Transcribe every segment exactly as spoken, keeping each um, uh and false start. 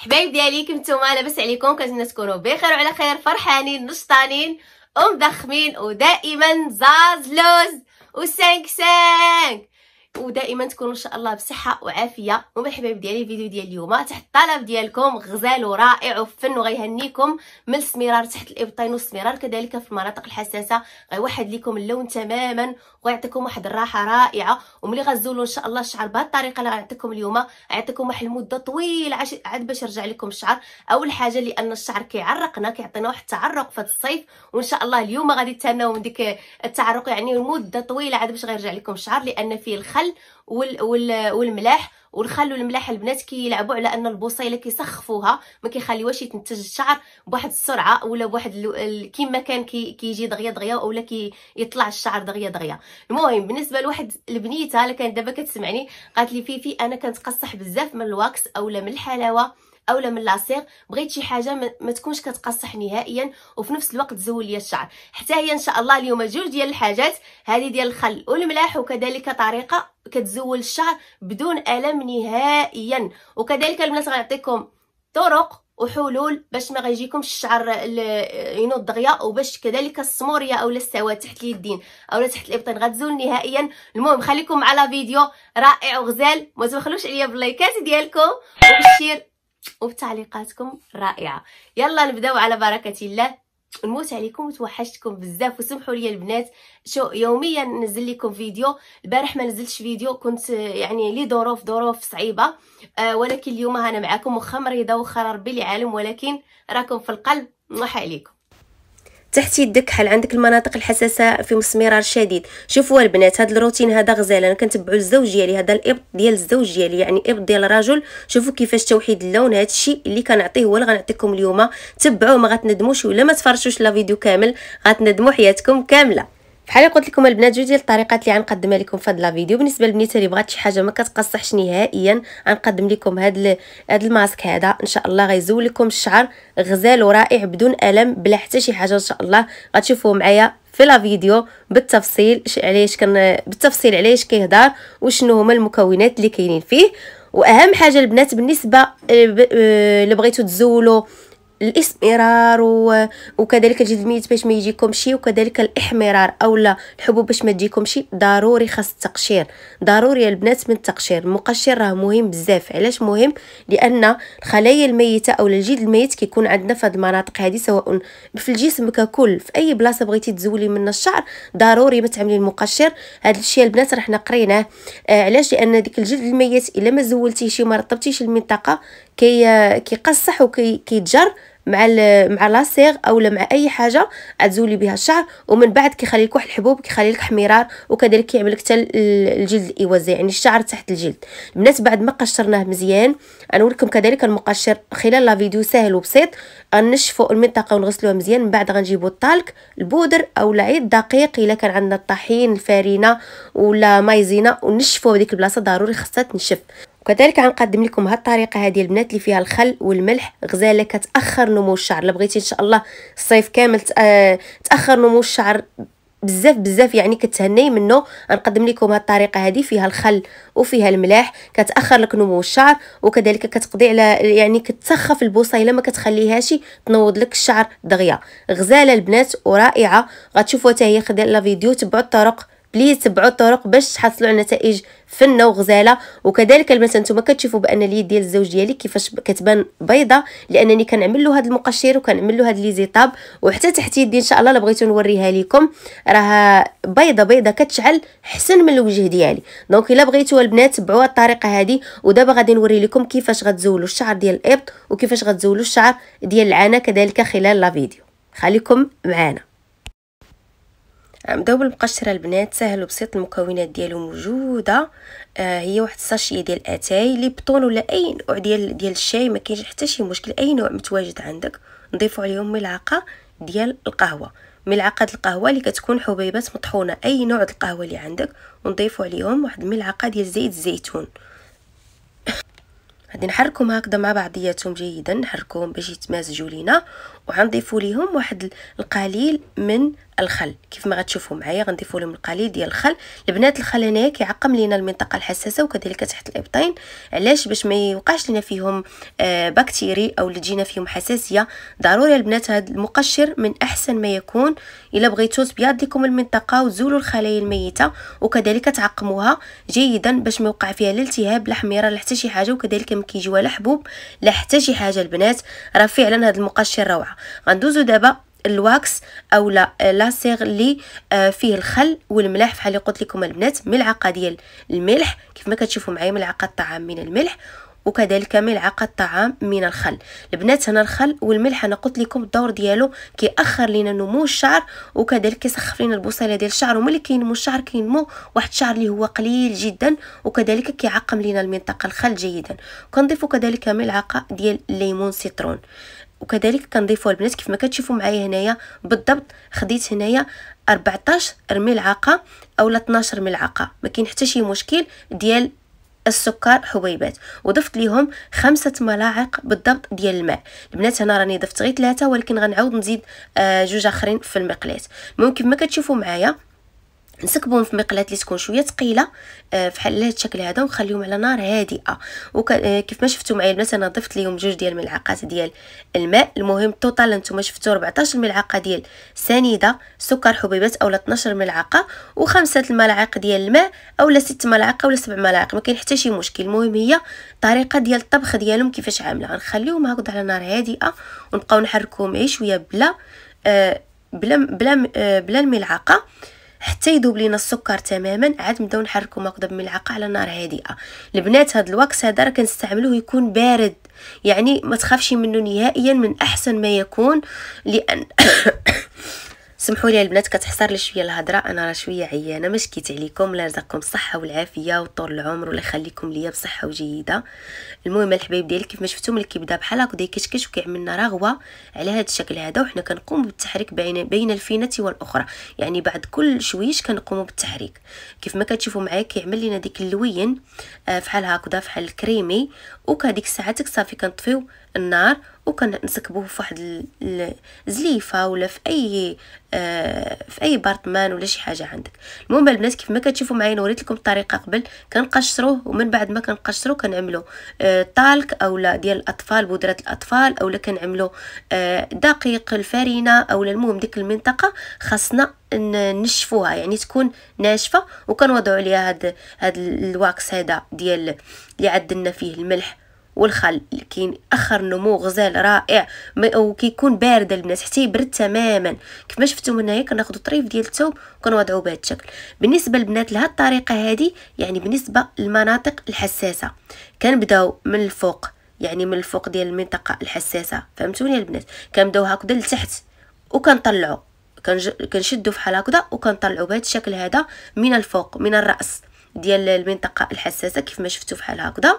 حبايب ديالي كنتوما لاباس عليكم؟ كنتمنى تكونوا بخير وعلى خير، فرحانين نشطانين ومضخمين ودائما زاز لوز وسانك سانك، ودائما تكونوا ان شاء الله بصحه وعافيه. هما الحبايب ديالي الفيديو ديال اليوم تحت الطلب ديالكم، غزال ورائع وفن وغيهنيكم من السمرار تحت الابطين والسمرار كذلك في المناطق الحساسه، غيوحد لكم اللون تماما ويعطيكم واحد الراحه رائعه. وملي غتزولوا ان شاء الله الشعر بهذه الطريقه اللي غنعطيكم اليوم، غنعطيكم واحد المده طويله عاد باش يرجع لكم الشعر. اول حاجه لان الشعر كيعرقنا، كيعطينا واحد التعرق في الصيف، وان شاء الله اليوم غادي تهناو من ديك التعرق، يعني مده طويله عاد باش غيرجع لكم الشعر، لان فيه الخل والملاح، والخل والملاح البنات كيلعبوا على ان البصيله كيسخفوها، ما كيخليوهاش يتنتج الشعر بواحد السرعه ولا بواحد كيما كان كيجي دغيا دغيا ولا كيطلع الشعر دغيا دغيا. المهم بالنسبه لواحد البنيته اللي كانت دابا كتسمعني قالت لي فيفي انا كنتقصح بزاف من الواكس اولا من الحلاوه اولا من لاصيغ، بغيت شي حاجه ما تكونش كتقصح نهائيا وفي نفس الوقت تزول ليا الشعر. حتى هي ان شاء الله اليوم جوج ديال الحاجات هذه ديال الخل والملاح، وكذلك طريقه كتزول الشعر بدون الم نهائيا. وكذلك البنات غنعطيكم طرق وحلول باش ما غيجيكمش الشعر ينوض دغيا، وباش كذلك السموريه اولا السواد تحت اليدين اولا تحت الابطين غتزول نهائيا. المهم خليكم على فيديو رائع وغزال، وما تبخلوش عليا باللايكات ديالكم وبالشير وبتعليقاتكم الرائعه. يلا نبداو على بركه الله. نموت عليكم وتوحشتكم بزاف، وسمحوا لي البنات شو يوميا ننزل لكم فيديو. البارح ما نزلتش فيديو، كنت يعني لي ظروف ظروف صعيبه، آه ولكن اليوم انا معكم وخا مريضه وخا ربي اللي عالم، ولكن راكم في القلب. نوحى عليكم تحت يدك حل عندك المناطق الحساسه في مسمرار شديد. شوفوا البنات هذا الروتين هذا غزال، انا كنتبعو الزوج ديالي، هذا الابط ديال الزوج ديالي يعني ابط ديال الرجل. شوفوا كيفاش توحيد اللون، هذا الشيء اللي كنعطيه هو اللي غنعطيكم اليوم. تبعوه ما غتندموش، ولا ما تفرجوش لا فيديو كامل غتندموا حياتكم كامله. بحال قلت لكم البنات جوج ديال الطريقات اللي غنقدمها لكم في هذا الفيديو. بالنسبه للبنيته اللي بغات شي حاجه ما كتقصحش نهائيا، غنقدم لكم هذا هذا الماسك هذا، ان شاء الله غيزول لكم الشعر غزال ورائع بدون الم بلا حتى شي حاجه. ان شاء الله غتشوفوه معايا في لا فيديو بالتفصيل علاش كان بالتفصيل علاش كيهضر وشنو هما المكونات اللي كاينين فيه. واهم حاجه البنات بالنسبه اللي بغيتو تزولوا الاسمرار وكذلك الجلميت باش ما يجيكمش، وكذلك الاحمرار اولا الحبوب باش ما تجيكمش، ضروري خاص التقشير، ضروري يا البنات من التقشير. المقشر راه مهم بزاف. علاش مهم؟ لان الخلايا الميته اولا الجلد الميت كيكون عندنا في هذه المناطق هذه، سواء في الجسم ككل في اي بلاصه بغيتي تزولي منها الشعر ضروري ما تعملي المقشر. هذا الشيء البنات راه حنا قريناه، آه علاش؟ لان ديك الجلد الميت الا ما زولتيهش ما رطبتيش المنطقه كي كيقصح وكيتجر مع مع لاصيغ اولا مع اي حاجه غتزولي بها الشعر. ومن بعد كيخلي لك واحد الحبوب كيخلي لك احمرار، وكذلك كيعمل لك حتى الجلد الاوازي يعني الشعر تحت الجلد. البنات بعد ما قشرناه مزيان غنوريكم كذلك المقشر خلال لا فيديو، سهل وبسيط. غنشفوا المنطقه ونغسلوها مزيان، من بعد غنجيبوا الطالك البودر او العيط دقيق الا كان عندنا الطحين الفارينه ولا مايزينا، ونشفوا هذيك البلاصه ضروري خاصها تنشف. وكذلك غنقدم لكم هاد الطريقه هذه البنات اللي فيها الخل والملح، غزاله كتاخر نمو الشعر. الا بغيتي ان شاء الله الصيف كامل تاخر نمو الشعر بزاف بزاف يعني كتهني منه، غنقدم لكم هاد الطريقه هذه فيها الخل وفيها الملاح، كتاخر لك نمو الشعر وكذلك كتقضي على يعني كتسخف البصيله ما كتخليهاش تنوض لك الشعر دغيا. غزاله البنات ورائعه، غتشوفوها حتى هي خلال لا فيديو. تبعوا الطرق بليز، تبعوا الطرق باش تحصلوا على نتائج فنه وغزاله. وكذلك البنات نتوما كتشوفوا بان اليد ديال الزوج ديالي كيفاش كتبان بيضه، لانني كنعمل له هذا المقشر وكنعمل له هاد لي زيطاب، وحتى تحت يدي ان شاء الله الا بغيتو نوريها لكم راه بيضه بيضه كتشعل حسن من الوجه ديالي. دونك الا بغيتو البنات تبعوا الطريقه هذه. ودابا غادي نوري لكم كيفاش غتزولوا الشعر ديال الابط وكيفاش غتزولوا الشعر ديال العانه كذلك خلال لا فيديو، خليكم معنا. غنبداو بالمقشره البنات، سهل وبسيط. المكونات ديالو موجوده، آه هي واحد الساشيه ديال اتاي ليبطون ولا اي نوع ديال ديال الشاي، ما كاينش حتى شي مشكل، اي نوع متواجد عندك. نضيفوا عليهم ملعقه ديال القهوه، ملعقه القهوه اللي كتكون حبيبات مطحونه، اي نوع د القهوه اللي عندك. ونضيفوا عليهم واحد الملعقه ديال زيت الزيتون. غادي نحركهم هكذا مع بعضياتهم جيدا، نحركهم باش يتمازجوا لينا. وغنضيفوا ليهم واحد القليل من الخل كيف ما غتشوفوا معايا، غنضيفوا لهم القليل ديال الخل. البنات الخل هنايا كيعقم لينا المنطقه الحساسه وكذلك تحت الابطين، علاش؟ باش ما يوقعش لينا فيهم آه بكتيري او اللي تجينا فيهم حساسيه. ضروري البنات هذا المقشر من احسن ما يكون الا بغيتو تبيض لكم المنطقه وتزولوا الخلايا الميته وكذلك تعقموها جيدا باش ما يوقع فيها لا التهاب لا حميره لا حتى شي حاجه، وكذلك ما كيجيوها لا حبوب لا حتى شي حاجه. البنات راه فعلا هذا المقشر روعه. غندوزو دابا الواكس او لا لاسيغ اللي فيه الخل والملح بحال اللي قلت لكم البنات، ملعقه ديال الملح كيف ما كتشوفوا معايا، ملعقه الطعام من الملح وكذلك ملعقه الطعام من الخل. البنات هنا الخل والملح انا قلت لكم الدور ديالو كيأخر لينا نمو الشعر وكذلك كيسخف لينا البصيله ديال الشعر، وملي كينمو الشعر كينمو واحد الشعر اللي هو قليل جدا وكذلك كيعقم لينا المنطقه الخل جيدا. كنضيفوا كذلك ملعقه ديال الليمون سيترون، وكذلك كنضيفوا البنات كيف ما كتشوفوا معايا هنايا بالضبط. خديت هنايا أربعطاش ملعقه او اثناش ملعقه، ما كاين حتى شي مشكل ديال السكر حبيبات، وضفت ليهم خمسة ملاعق بالضبط ديال الماء. البنات هنا راني ضفت غير ثلاثه ولكن غنعاود نزيد آه جوج اخرين في المقلاه. ممكن ما كتشوفوا معايا نسكبهم في مقلاه اللي تكون شويه ثقيله بحال هذا الشكل هذا ونخليهم على نار هادئه. وكيف ما شفتوا معايا البنات انا ضفت ليهم جوج ديال الملعقات ديال الماء. المهم التوتال نتوما شفتوا أربعطاش ملعقه ديال سنيده سكر حبيبات اولا اثناش ملعقه وخمسه الملاعق ديال الماء اولا ستة ملاعق اولا سبع ملاعق، ما كاين حتى شي مشكل. المهم هي الطريقه ديال الطبخ ديالهم كيفاش عامله. غنخليهم هكذا على نار هادئه ونبقاو نحركوهم غير شويه بلا بلا بلا بلا الملعقه حتى يذوب لينا السكر تماما، عاد نبداو نحركو هكذا بملعقه على نار هادئه. البنات هذا الواكس هذا راه كنستعملوه يكون بارد، يعني ما تخافش منه نهائيا، من احسن ما يكون لان سمحوا لي البنات كتحصر لي شويه الهضره، انا راه شويه عيانه. ما شكيت عليكم، الله يرزقكم الصحه والعافيه وطول العمر والله يخليكم ليا بصحه وجيده. المهم الحبايب ديالي كيف ما شفتوا ملي كيبدا بحال هكا كيكشكش وكيعمل لنا رغوه على هذا الشكل هذا، وحنا كنقوم بالتحريك بين بين الفينه والاخرى، يعني بعد كل شويش كنقوموا بالتحريك. كيف ما كتشوفوا معايا كيعمل لينا ديك اللوين بحال هكذا بحال الكريمي، وكهاديك الساعه صافي كنطفيو النار وكنسكبوه في واحد الزليفه ولا في اي آه في اي برطمان ولا شي حاجه عندك. المهم البنات كيف ما كتشوفوا معايا انا وريت لكم الطريقه قبل، كنقشروه ومن بعد ما كنقشرو كنعملو آه طالك اولا ديال الاطفال بودره الاطفال اولا كنعملو آه دقيق الفرينه اولا. المهم ديك المنطقه خاصنا نشفوها يعني تكون ناشفه، وكنوضعوا عليها هاد هاد الواكس هذا ديال اللي عدلنا فيه الملح والخل. كاين اخر نمو غزال رائع وكيكون بارد البنات حتى يبرد تماما. كيف ما شفتوا هنايا كناخذوا طريف ديال الثوب وكنوضعوا بهذا الشكل. بالنسبه البنات لهاد الطريقه هذه يعني بالنسبه للمناطق الحساسه كنبداو من الفوق، يعني من الفوق ديال المنطقه الحساسه فهمتوني البنات، كنبداو هكذا لتحت وكنطلعوا كنشدوا فحال هكذا وكنطلعوا بهذا الشكل هذا من الفوق من الراس ديال المنطقه الحساسه كيف ما شفتوا فحال هكذا،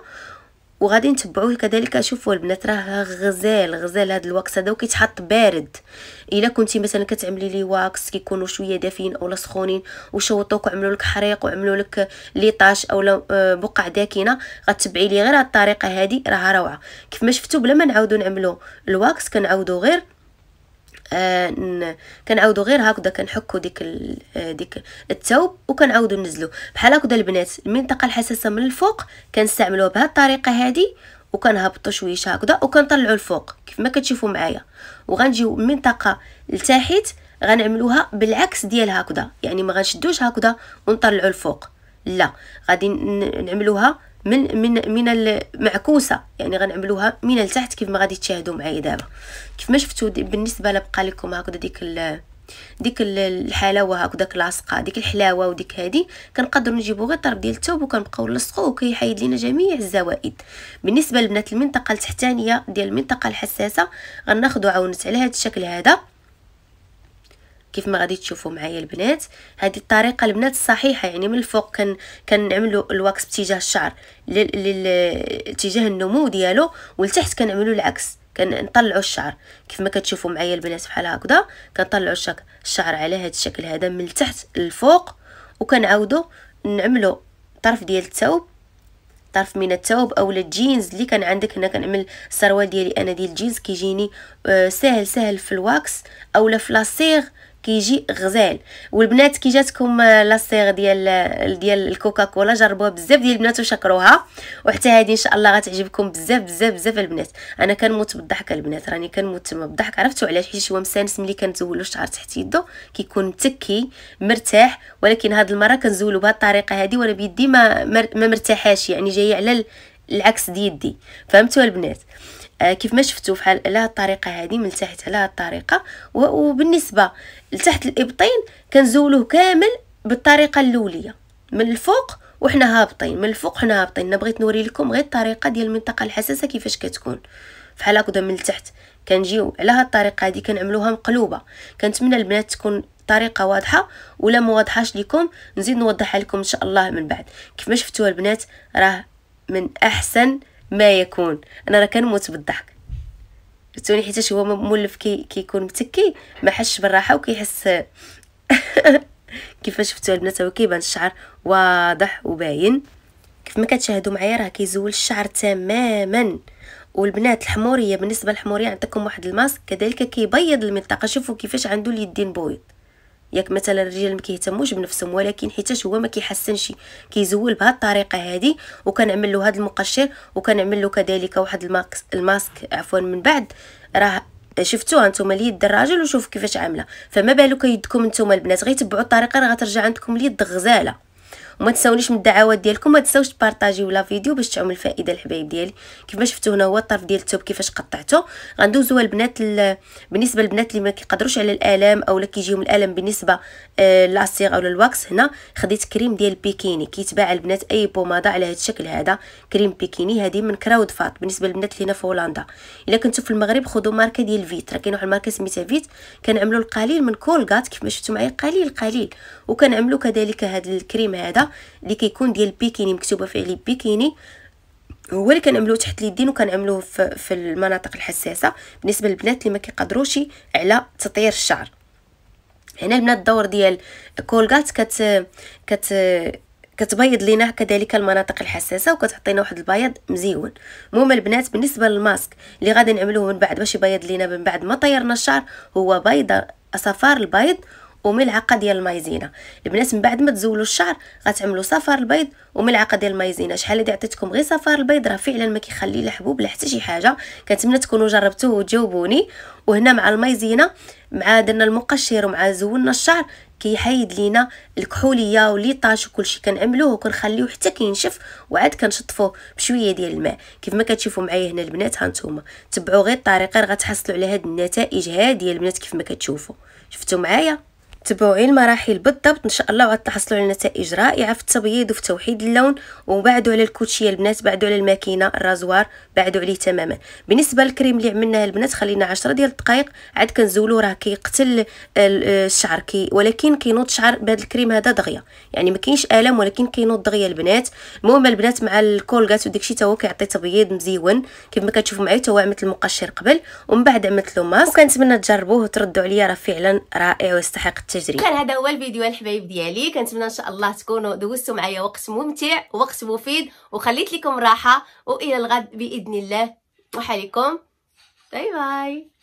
وغادي نتبعوه كذلك. شوفوا البنات راه غزال غزال هذا الواكس هذا وكيتحط بارد. الا كنتي مثلا كتعملي لي واكس كيكونوا شويه دافين اولا سخونين وشوطوك وعملوا لك حريق وعملوا لك ليطاش اولا بقع داكنه، غتبعي لي غير هذه الطريقه هذه راه روعه. كيف ما شفتوا بلا ما نعاودوا نعملوا الواكس كنعاودوا غير آه كنعاودوا غير هكذا كنحكوا ديك ديك الثوب وكنعاودوا ننزلوا بحال هكذا. البنات المنطقه الحساسه من الفوق كنستعملوها بهذه الطريقه هذه وكنهبطوا شويه هكذا وكنطلعوا الفوق كيف ما كتشوفوا معايا، وغنجيو المنطقه لتحت غنعملوها بالعكس ديال هكذا، يعني ما غنشدوش هكذا ونطلعوا الفوق، لا غادي نعملوها من من من المعكوسه، يعني غنعملوها من لتحت كيف ما غادي تشاهدوا معايا دابا. كيف ما شفتوا بالنسبه لبقى لكم هكذا ديك ديك الحلاوه هكذاك لاصقه ديك الحلاوه وديك هذه كنقدروا نجيبوا غير طرف ديال الثوب وكنبقاو نلصقوه وكيحيد لينا جميع الزوائد. بالنسبه لبنات المنطقه التحتانيه ديال المنطقه الحساسه غناخذوا عاونه على هذا الشكل هذا كيف ما غادي تشوفوا معايا البنات. هذه الطريقه البنات الصحيحه، يعني من الفوق كن كنعملوا الواكس باتجاه الشعر لاتجاه النمو ديالو، ولتحت كنعملوا العكس كنطلعوا الشعر كيف ما كتشوفوا معايا البنات بحال هكذا كنطلعوا الشعر على هذا الشكل هذا من تحت للفوق، وكنعاودوا نعملوا طرف ديال الثوب طرف من الثوب اولا الجينز اللي كان عندك هنا. كنعمل السروال ديالي انا ديال الجينز كيجيني ساهل ساهل في الواكس اولا في لاسيغ كيجي غزال. والبنات كي جاتكم لاصيغ ديال ديال الكوكاكولا جربوها بزاف ديال البنات وشكروها، وحتى هذه ان شاء الله غتعجبكم بزاف بزاف بزاف البنات. انا كنموت بالضحك البنات، راني كنموت تما بالضحك. عرفتوا علاش؟ حيت هو مسانس ملي كنزولو الشعر تحت يده كيكون متكي مرتاح، ولكن هاد المره كنزولو بهاد الطريقه هادي وانا بيدي ما ما مرتاحاش، يعني جايه على العكس ديال يدي. فهمتوا البنات؟ آه كيف ما شفتوا فحال على هاد الطريقه هادي، من تحت على هاد الطريقه. وبالنسبه لتحت الابطين كنزولوه كامل بالطريقه الاوليه من الفوق وحنا هابطين، من الفوق حنا هابطين. انا بغيت نوري لكم غير الطريقه ديال المنطقه الحساسه كيفاش كتكون فحال هكذا من تحت. كنجيو على هاد الطريقه هادي كنعملوها مقلوبه. كنتمنى البنات تكون طريقه واضحه، ولا ما واضحاش لكم نزيد نوضحها لكم ان شاء الله من بعد. كيف ما شفتوا البنات راه من احسن ما يكون. انا راه كنموت بالضحك شفتوني، حيت هو مولف كي كيكون متكي ما حسش بالراحه وكيحس كيف شفتوا البنات هو كيبان الشعر واضح وباين. كيف ما كتشاهدوا معايا راه كيزول الشعر تماما. والبنات الحموريه، بالنسبه للحموريه نعطيكم واحد الماسك كذلك كيبيض المنطقه. شوفوا كيفاش عنده اليدين بويض، ياك مثلا الرجال ما كيهتموش بنفسهم، ولكن حيت هو ما كيحسنش كيزول بهذه الطريقه هذه. وكنعمل له هذا المقشر وكنعمل له كذلك واحد الماسك الماسك عفوا من بعد. راه شفتوها نتوما اليد الراجل وشوف كيفاش عامله، فما بالك يدكم نتوما البنات. غير تبعوا الطريقه راه غترجع عندكم اليد غزاله. وما تساونيش من الدعوات ديالكم، ما تساوش تبارطاجيو لا فيديو باش تعمل فائده الحبايب ديالي. كيف ما شفتوا هنا هو الطرف ديال الثوب كيفاش قطعته. غندوزوا البنات ال... بالنسبه للبنات اللي ما كيقدروش على الالام او لا كيجيهم الالم بالنسبه آه لاصيغ او الواكس، هنا خديت كريم ديال بيكيني كيتباع البنات اي بوماده على هذا الشكل هذا، كريم بيكيني هذه من كراود فات. بالنسبه للبنات اللي هنا في هولندا، الا كنتو في المغرب خذوا ماركه ديال فيت، راه كاين واحد الماركه سميتها فيت. كنعملوا القليل من كولغات كيف ما شفتوا معايا، قليل قليل. وكنعملوا كذلك هذا الكريم هذا اللي كيكون ديال بيكيني مكتوبه فيه لي بيكيني، هو اللي كنعملوه تحت اليدين وكنعملوه في, في المناطق الحساسه بالنسبه للبنات اللي ما كيقدروش على تطير الشعر. هنا البنات الدور ديال كولغات كت كت كتبيض لينا كذلك المناطق الحساسه وكتعطينا واحد البياض مزيون. المهم البنات بالنسبه للماسك اللي غادي نعملوه من بعد باش يبيض لينا من بعد ما طيرنا الشعر، هو بيضه صفار البيض وملعقه ديال المايزينا. البنات من بعد ما تزولوا الشعر غتعملوا صفار البيض وملعقه ديال المايزينا. شحال هذه عطيتكم غير صفار البيض، راه فعلا ما كيخلي لا حبوب لا حتى شي حاجه. كنتمنى تكونوا جربتوه وتجاوبوني. وهنا مع المايزينا مع درنا المقشر ومع زولنا الشعر كيحيد لينا الكحوليه والليطاج وكلشي. كنعملوه وكنخليوه حتى كينشف وعاد كنشطفوه بشويه ديال الماء. كيف ما كتشوفوا معايا هنا البنات، ها نتوما تبعوا غير الطريقه راه غتحصلوا على هاد النتائج هادي البنات. كيف ما كتشوفوا شفتوا معايا، تبعوا غير المراحل بالضبط ان شاء الله وغتحصلوا على نتائج رائعه في التبييض وفي توحيد اللون. وبعدوا على الكوتشيه البنات، بعدوا على الماكينه الرازوار، بعدوا عليه تماما. بالنسبه للكريم اللي عملناه البنات خلينا عشرة ديال الدقائق عاد كنزولوه، راه كيقتل الشعر كي ولكن كينوض الشعر بهذا الكريم هذا دغيا، يعني ما كاينش الم ولكن كينوض دغيا البنات. المهم البنات مع الكولغات وداكشي تا هو كيعطي تبييض مزيون. كما ما كتشوفوا معايا تا هو عملت المقشر قبل ومن بعد عملت له ماسك، وكنتمنى تجربوه وتردوا عليا، راه فعلا رائع ويستحق التجريب. كان هذا هو الفيديو الحبايب ديالي، كنتمنى ان شاء الله تكونوا دوزتوا معايا وقت ممتع وقت مفيد، وخليت لكم راحه. والى الغد باذن الله، وحاليكم باي باي.